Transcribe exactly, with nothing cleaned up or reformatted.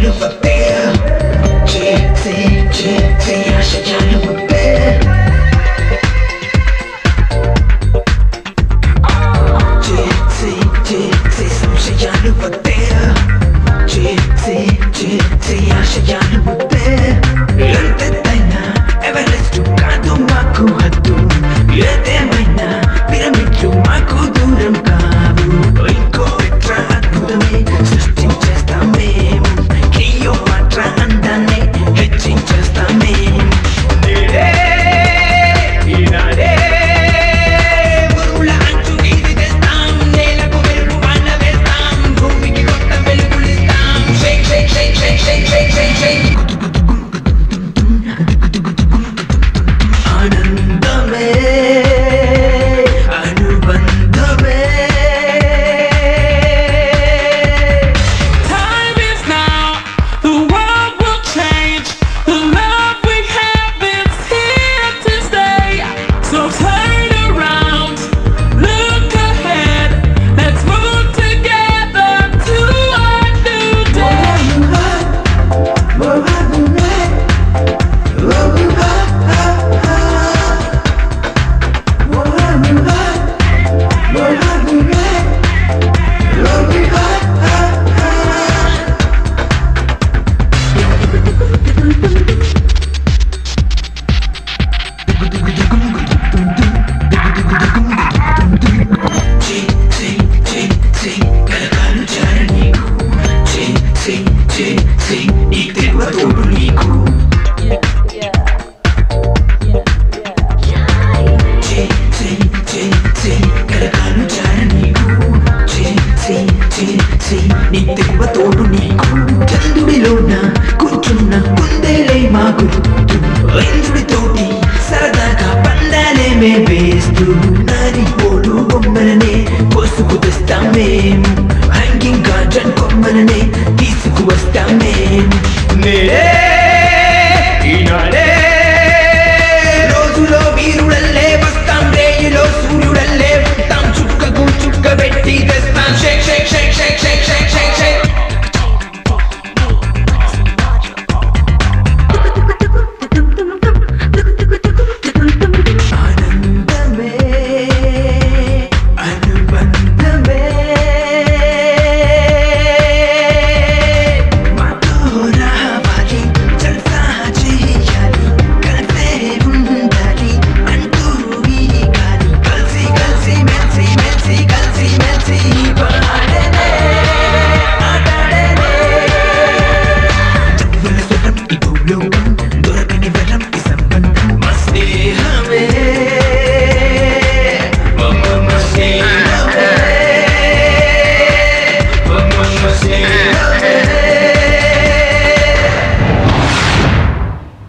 Up a bear, yeah, yeah, yeah, yeah, I should y'all know a bear.